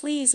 Please